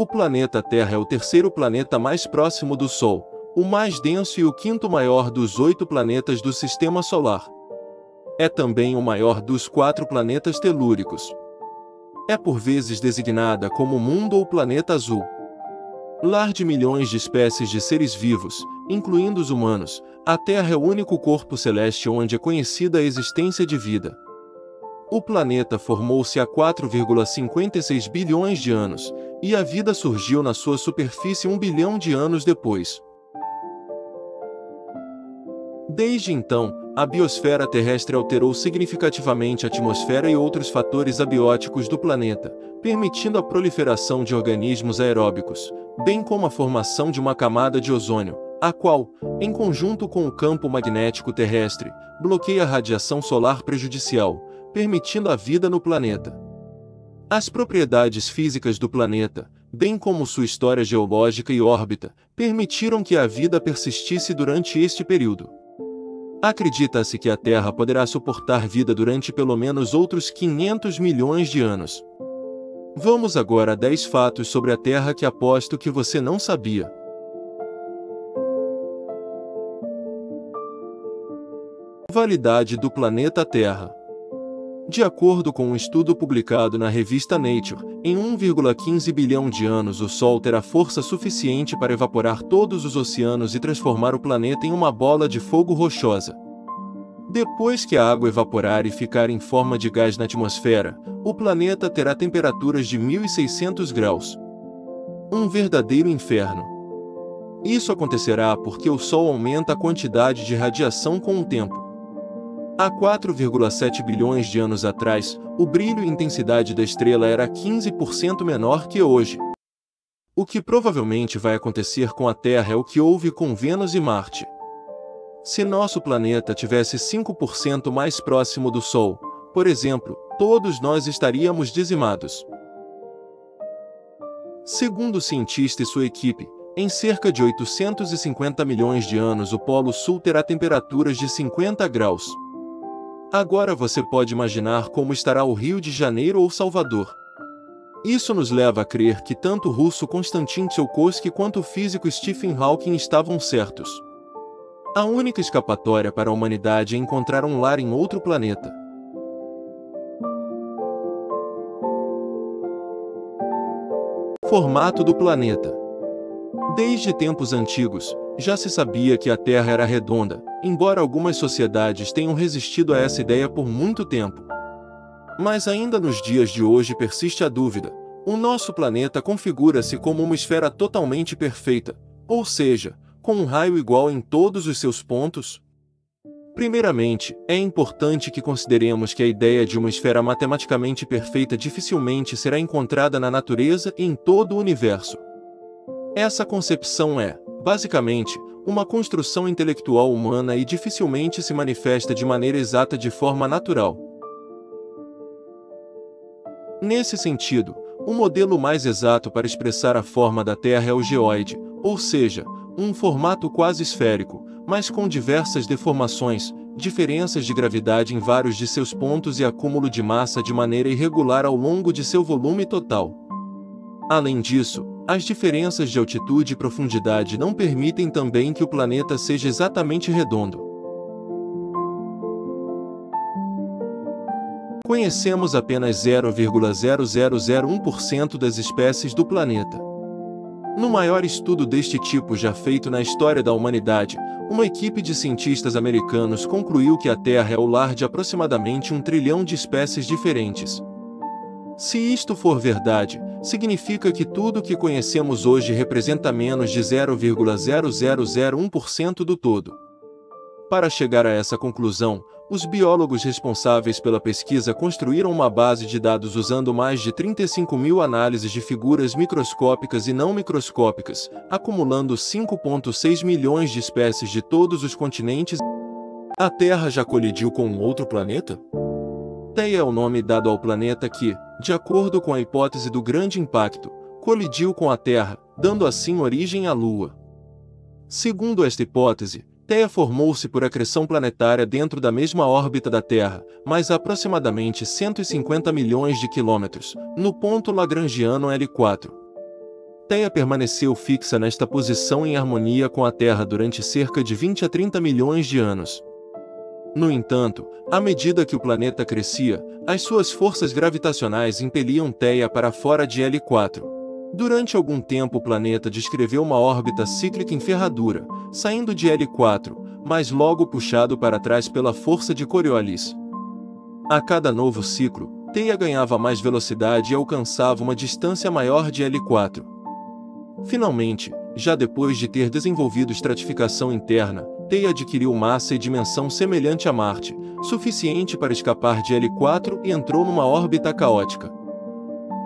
O planeta Terra é o terceiro planeta mais próximo do Sol, o mais denso e o quinto maior dos 8 planetas do Sistema Solar. É também o maior dos 4 planetas telúricos. É por vezes designada como mundo ou planeta azul. Lar de milhões de espécies de seres vivos, incluindo os humanos, a Terra é o único corpo celeste onde é conhecida a existência de vida. O planeta formou-se há 4,56 bilhões de anos, e a vida surgiu na sua superfície 1 bilhão de anos depois. Desde então, a biosfera terrestre alterou significativamente a atmosfera e outros fatores abióticos do planeta, permitindo a proliferação de organismos aeróbicos, bem como a formação de uma camada de ozônio, a qual, em conjunto com o campo magnético terrestre, bloqueia a radiação solar prejudicial, permitindo a vida no planeta. As propriedades físicas do planeta, bem como sua história geológica e órbita, permitiram que a vida persistisse durante este período. Acredita-se que a Terra poderá suportar vida durante pelo menos outros 500 milhões de anos. Vamos agora a 10 fatos sobre a Terra que aposto que você não sabia. Validade do planeta Terra. De acordo com um estudo publicado na revista Nature, em 1,15 bilhão de anos o Sol terá força suficiente para evaporar todos os oceanos e transformar o planeta em uma bola de fogo rochosa. Depois que a água evaporar e ficar em forma de gás na atmosfera, o planeta terá temperaturas de 1.600 graus. Um verdadeiro inferno. Isso acontecerá porque o Sol aumenta a quantidade de radiação com o tempo. Há 4,7 bilhões de anos atrás, o brilho e intensidade da estrela era 15% menor que hoje. O que provavelmente vai acontecer com a Terra é o que houve com Vênus e Marte. Se nosso planeta tivesse 5% mais próximo do Sol, por exemplo, todos nós estaríamos dizimados. Segundo o cientista e sua equipe, em cerca de 850 milhões de anos o Polo Sul terá temperaturas de 50 graus. Agora você pode imaginar como estará o Rio de Janeiro ou Salvador. Isso nos leva a crer que tanto o russo Konstantin Tsiolkovsky quanto o físico Stephen Hawking estavam certos. A única escapatória para a humanidade é encontrar um lar em outro planeta. Formato do planeta. Desde tempos antigos, já se sabia que a Terra era redonda, embora algumas sociedades tenham resistido a essa ideia por muito tempo. Mas ainda nos dias de hoje persiste a dúvida. O nosso planeta configura-se como uma esfera totalmente perfeita, ou seja, com um raio igual em todos os seus pontos? Primeiramente, é importante que consideremos que a ideia de uma esfera matematicamente perfeita dificilmente será encontrada na natureza e em todo o universo. Essa concepção é, basicamente, uma construção intelectual humana e dificilmente se manifesta de maneira exata de forma natural. Nesse sentido, o modelo mais exato para expressar a forma da Terra é o geoide, ou seja, um formato quase esférico, mas com diversas deformações, diferenças de gravidade em vários de seus pontos e acúmulo de massa de maneira irregular ao longo de seu volume total. Além disso, as diferenças de altitude e profundidade não permitem também que o planeta seja exatamente redondo. Conhecemos apenas 0,0001% das espécies do planeta. No maior estudo deste tipo já feito na história da humanidade, uma equipe de cientistas americanos concluiu que a Terra é o lar de aproximadamente 1 trilhão de espécies diferentes. Se isto for verdade, significa que tudo o que conhecemos hoje representa menos de 0,0001% do todo. Para chegar a essa conclusão, os biólogos responsáveis pela pesquisa construíram uma base de dados usando mais de 35.000 análises de figuras microscópicas e não microscópicas, acumulando 5,6 milhões de espécies de todos os continentes. A Terra já colidiu com um outro planeta? Theia é o nome dado ao planeta que, de acordo com a hipótese do grande impacto, colidiu com a Terra, dando assim origem à Lua. Segundo esta hipótese, Theia formou-se por acreção planetária dentro da mesma órbita da Terra, mas a aproximadamente 150 milhões de quilômetros, no ponto lagrangiano L4. Theia permaneceu fixa nesta posição em harmonia com a Terra durante cerca de 20 a 30 milhões de anos. No entanto, à medida que o planeta crescia, as suas forças gravitacionais impeliam Theia para fora de L4. Durante algum tempo o planeta descreveu uma órbita cíclica em ferradura, saindo de L4, mas logo puxado para trás pela força de Coriolis. A cada novo ciclo, Theia ganhava mais velocidade e alcançava uma distância maior de L4. Finalmente, já depois de ter desenvolvido estratificação interna, Theia adquiriu massa e dimensão semelhante a Marte, suficiente para escapar de L4 e entrou numa órbita caótica.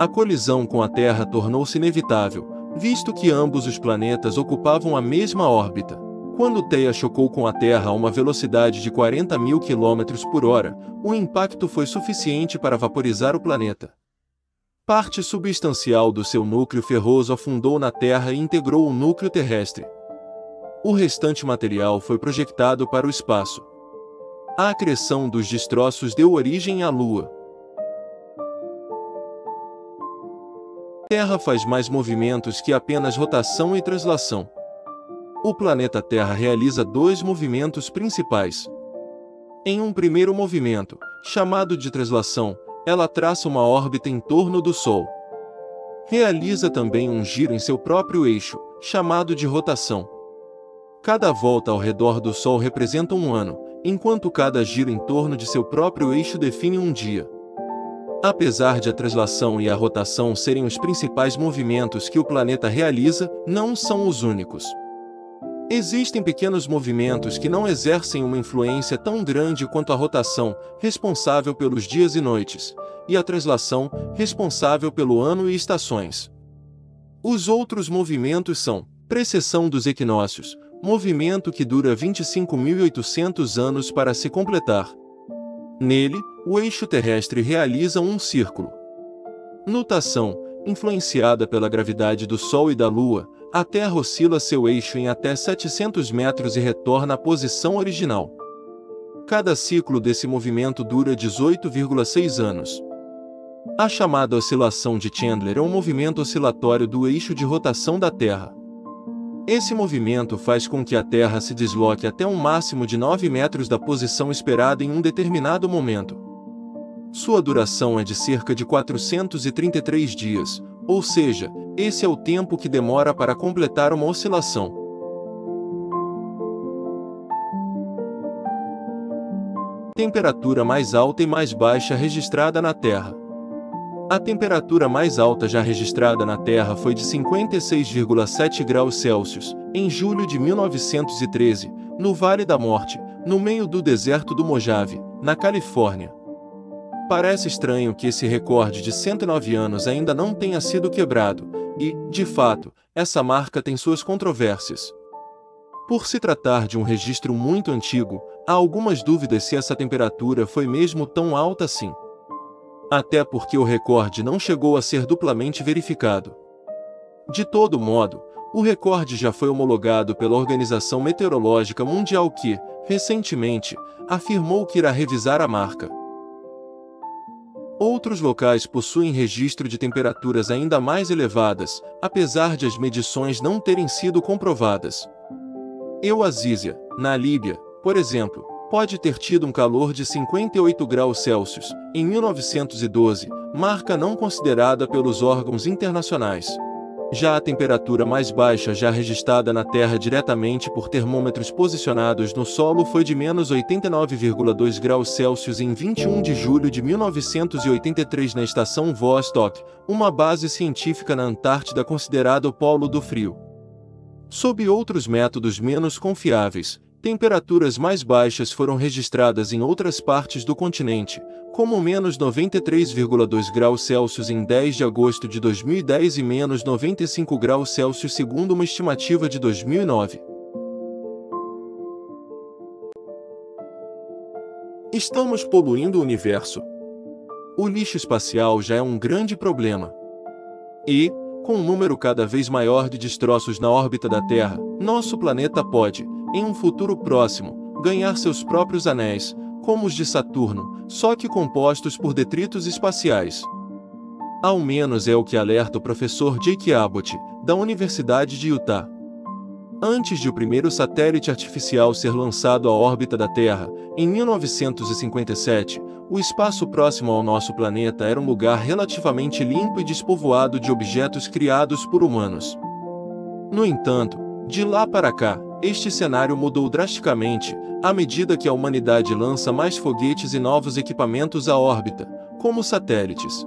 A colisão com a Terra tornou-se inevitável, visto que ambos os planetas ocupavam a mesma órbita. Quando Theia chocou com a Terra a uma velocidade de 40.000 km/h, o impacto foi suficiente para vaporizar o planeta. Parte substancial do seu núcleo ferroso afundou na Terra e integrou o núcleo terrestre. O restante material foi projetado para o espaço. A acreção dos destroços deu origem à Lua. A Terra faz mais movimentos que apenas rotação e translação. O planeta Terra realiza dois movimentos principais. Em um primeiro movimento, chamado de translação, ela traça uma órbita em torno do Sol. Realiza também um giro em seu próprio eixo, chamado de rotação. Cada volta ao redor do Sol representa um ano, enquanto cada giro em torno de seu próprio eixo define um dia. Apesar de a translação e a rotação serem os principais movimentos que o planeta realiza, não são os únicos. Existem pequenos movimentos que não exercem uma influência tão grande quanto a rotação, responsável pelos dias e noites, e a translação, responsável pelo ano e estações. Os outros movimentos são precessão dos equinócios, movimento que dura 25.800 anos para se completar. Nele, o eixo terrestre realiza um círculo. Nutação, influenciada pela gravidade do Sol e da Lua, a Terra oscila seu eixo em até 700 metros e retorna à posição original. Cada ciclo desse movimento dura 18,6 anos. A chamada oscilação de Chandler é um movimento oscilatório do eixo de rotação da Terra. Esse movimento faz com que a Terra se desloque até um máximo de 9 metros da posição esperada em um determinado momento. Sua duração é de cerca de 433 dias, ou seja, esse é o tempo que demora para completar uma oscilação. Temperatura mais alta e mais baixa registrada na Terra. A temperatura mais alta já registrada na Terra foi de 56,7 graus Celsius, em julho de 1913, no Vale da Morte, no meio do deserto do Mojave, na Califórnia. Parece estranho que esse recorde de 109 anos ainda não tenha sido quebrado, e, de fato, essa marca tem suas controvérsias. Por se tratar de um registro muito antigo, há algumas dúvidas se essa temperatura foi mesmo tão alta assim. Até porque o recorde não chegou a ser duplamente verificado. De todo modo, o recorde já foi homologado pela Organização Meteorológica Mundial que, recentemente, afirmou que irá revisar a marca. Outros locais possuem registro de temperaturas ainda mais elevadas, apesar de as medições não terem sido comprovadas. Euasísia, na Líbia, por exemplo, pode ter tido um calor de 58 graus Celsius, em 1912, marca não considerada pelos órgãos internacionais. Já a temperatura mais baixa já registrada na Terra diretamente por termômetros posicionados no solo foi de -89,2 graus Celsius em 21 de julho de 1983 na estação Vostok, uma base científica na Antártida considerada o polo do frio. Sob outros métodos menos confiáveis, temperaturas mais baixas foram registradas em outras partes do continente, como -93,2 graus Celsius em 10 de agosto de 2010 e -95 graus Celsius segundo uma estimativa de 2009. Estamos poluindo o universo. O lixo espacial já é um grande problema. E, com um número cada vez maior de destroços na órbita da Terra, nosso planeta pode, em um futuro próximo, ganhar seus próprios anéis, como os de Saturno, só que compostos por detritos espaciais. Ao menos é o que alerta o professor Jake Abbott, da Universidade de Utah. Antes de o primeiro satélite artificial ser lançado à órbita da Terra, em 1957, o espaço próximo ao nosso planeta era um lugar relativamente limpo e despovoado de objetos criados por humanos. No entanto, de lá para cá, este cenário mudou drasticamente, à medida que a humanidade lança mais foguetes e novos equipamentos à órbita, como satélites.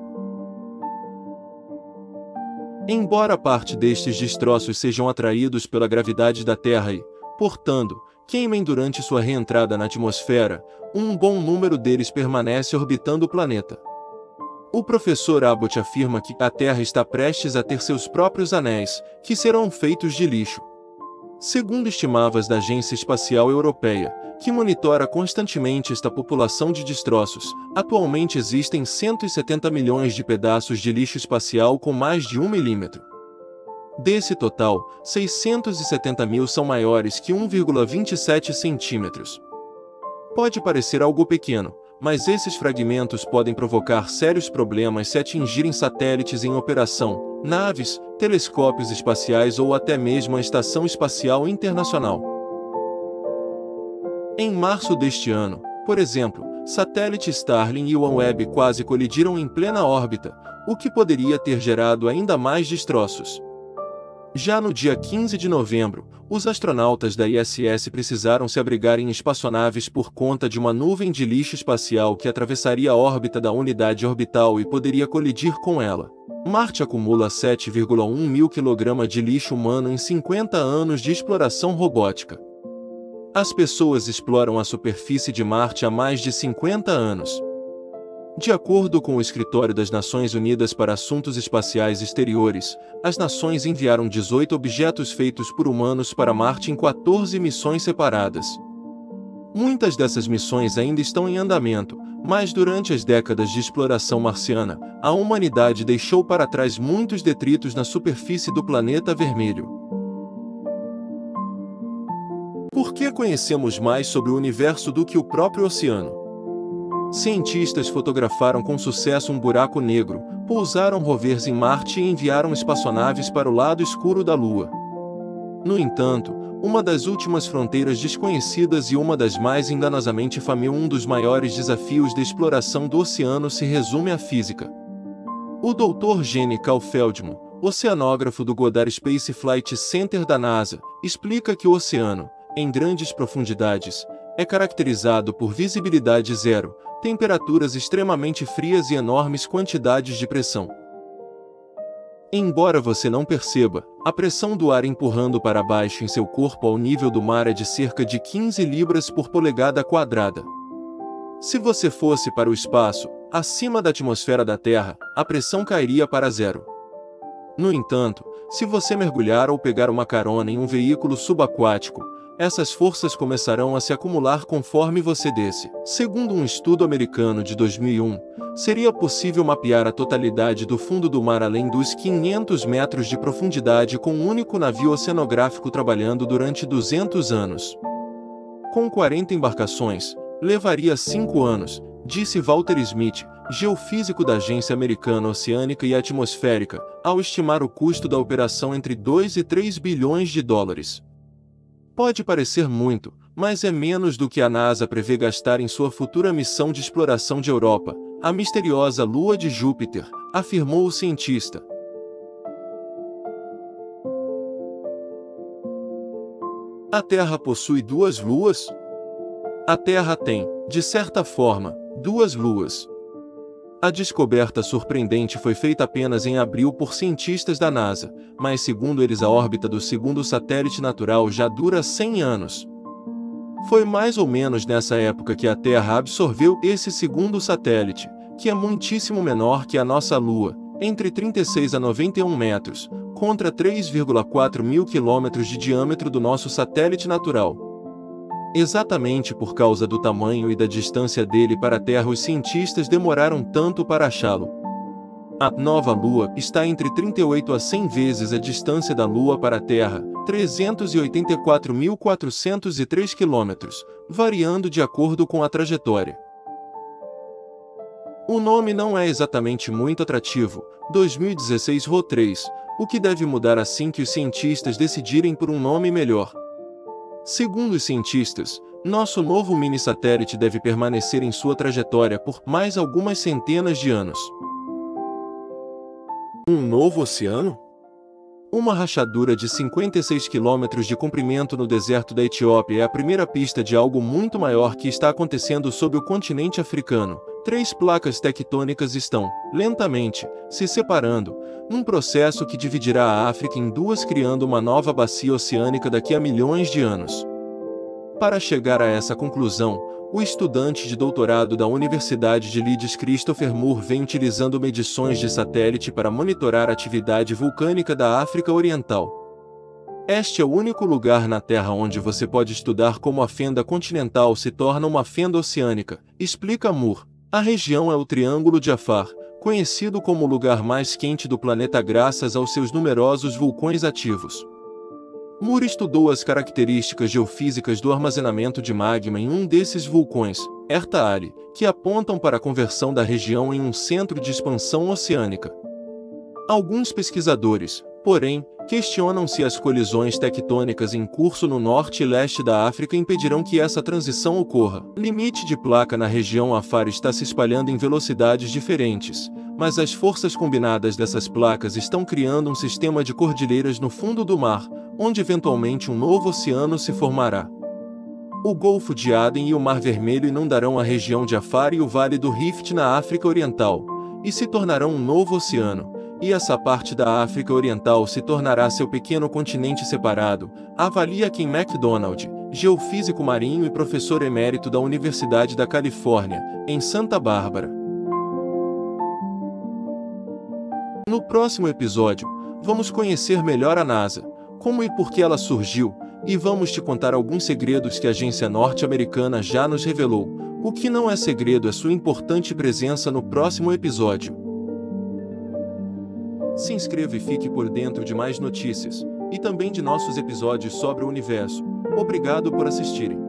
Embora parte destes destroços sejam atraídos pela gravidade da Terra e, portanto, queimem durante sua reentrada na atmosfera, um bom número deles permanece orbitando o planeta. O professor Abbott afirma que a Terra está prestes a ter seus próprios anéis, que serão feitos de lixo. Segundo estimativas da Agência Espacial Europeia, que monitora constantemente esta população de destroços, atualmente existem 170 milhões de pedaços de lixo espacial com mais de 1 milímetro. Desse total, 670 mil são maiores que 1,27 centímetros. Pode parecer algo pequeno, mas esses fragmentos podem provocar sérios problemas se atingirem satélites em operação, naves, telescópios espaciais ou até mesmo a Estação Espacial Internacional. Em março deste ano, por exemplo, satélite Starlink e OneWeb quase colidiram em plena órbita, o que poderia ter gerado ainda mais destroços. Já no dia 15 de novembro, os astronautas da ISS precisaram se abrigar em espaçonaves por conta de uma nuvem de lixo espacial que atravessaria a órbita da unidade orbital e poderia colidir com ela. Marte acumula 7,1 mil kg de lixo humano em 50 anos de exploração robótica. As pessoas exploram a superfície de Marte há mais de 50 anos. De acordo com o Escritório das Nações Unidas para Assuntos Espaciais Exteriores, as nações enviaram 18 objetos feitos por humanos para Marte em 14 missões separadas. Muitas dessas missões ainda estão em andamento, mas durante as décadas de exploração marciana, a humanidade deixou para trás muitos detritos na superfície do planeta vermelho. Por que conhecemos mais sobre o universo do que o próprio oceano? Cientistas fotografaram com sucesso um buraco negro, pousaram rovers em Marte e enviaram espaçonaves para o lado escuro da Lua. No entanto, uma das últimas fronteiras desconhecidas e uma das mais enganosamente famílias, um dos maiores desafios da exploração do oceano se resume à física. O Dr. Gene Kaufeldman, oceanógrafo do Goddard Space Flight Center da NASA, explica que o oceano, em grandes profundidades, é caracterizado por visibilidade zero, temperaturas extremamente frias e enormes quantidades de pressão. Embora você não perceba, a pressão do ar empurrando para baixo em seu corpo ao nível do mar é de cerca de 15 libras por polegada quadrada. Se você fosse para o espaço, acima da atmosfera da Terra, a pressão cairia para zero. No entanto, se você mergulhar ou pegar uma carona em um veículo subaquático, essas forças começarão a se acumular conforme você desce. Segundo um estudo americano de 2001, seria possível mapear a totalidade do fundo do mar além dos 500 metros de profundidade com um único navio oceanográfico trabalhando durante 200 anos. Com 40 embarcações, levaria 5 anos, disse Walter Smith, geofísico da Agência Americana Oceânica e Atmosférica, ao estimar o custo da operação entre 2 e 3 bilhões de dólares. Pode parecer muito, mas é menos do que a NASA prevê gastar em sua futura missão de exploração de Europa, a misteriosa Lua de Júpiter, afirmou o cientista. A Terra possui duas luas? A Terra tem, de certa forma, duas luas. A descoberta surpreendente foi feita apenas em abril por cientistas da NASA, mas segundo eles a órbita do segundo satélite natural já dura 100 anos. Foi mais ou menos nessa época que a Terra absorveu esse segundo satélite, que é muitíssimo menor que a nossa Lua, entre 36 a 91 metros, contra 3,4 mil quilômetros de diâmetro do nosso satélite natural. Exatamente por causa do tamanho e da distância dele para a Terra, os cientistas demoraram tanto para achá-lo. A nova Lua está entre 38 a 100 vezes a distância da Lua para a Terra, 384.403 km, variando de acordo com a trajetória. O nome não é exatamente muito atrativo, 2016-3, o que deve mudar assim que os cientistas decidirem por um nome melhor. Segundo os cientistas, nosso novo mini-satélite deve permanecer em sua trajetória por mais algumas centenas de anos. Um novo oceano? Uma rachadura de 56 quilômetros de comprimento no deserto da Etiópia é a primeira pista de algo muito maior que está acontecendo sobre o continente africano. Três placas tectônicas estão, lentamente, se separando, num processo que dividirá a África em duas, criando uma nova bacia oceânica daqui a milhões de anos. Para chegar a essa conclusão, o estudante de doutorado da Universidade de Leeds, Christopher Moore, vem utilizando medições de satélite para monitorar a atividade vulcânica da África Oriental. Este é o único lugar na Terra onde você pode estudar como a fenda continental se torna uma fenda oceânica, explica Moore. A região é o Triângulo de Afar, conhecido como o lugar mais quente do planeta graças aos seus numerosos vulcões ativos. Moore estudou as características geofísicas do armazenamento de magma em um desses vulcões, Erta Ale, que apontam para a conversão da região em um centro de expansão oceânica. Alguns pesquisadores, porém, questionam se as colisões tectônicas em curso no norte e leste da África impedirão que essa transição ocorra. O limite de placa na região Afar está se espalhando em velocidades diferentes, mas as forças combinadas dessas placas estão criando um sistema de cordilheiras no fundo do mar, onde eventualmente um novo oceano se formará. O Golfo de Aden e o Mar Vermelho inundarão a região de Afar e o Vale do Rift na África Oriental, e se tornarão um novo oceano, e essa parte da África Oriental se tornará seu pequeno continente separado, avalia Kim McDonald, geofísico marinho e professor emérito da Universidade da Califórnia, em Santa Bárbara. No próximo episódio, vamos conhecer melhor a NASA, como e por que ela surgiu, e vamos te contar alguns segredos que a agência norte-americana já nos revelou. O que não é segredo é sua importante presença no próximo episódio. Se inscreva e fique por dentro de mais notícias, e também de nossos episódios sobre o universo. Obrigado por assistirem.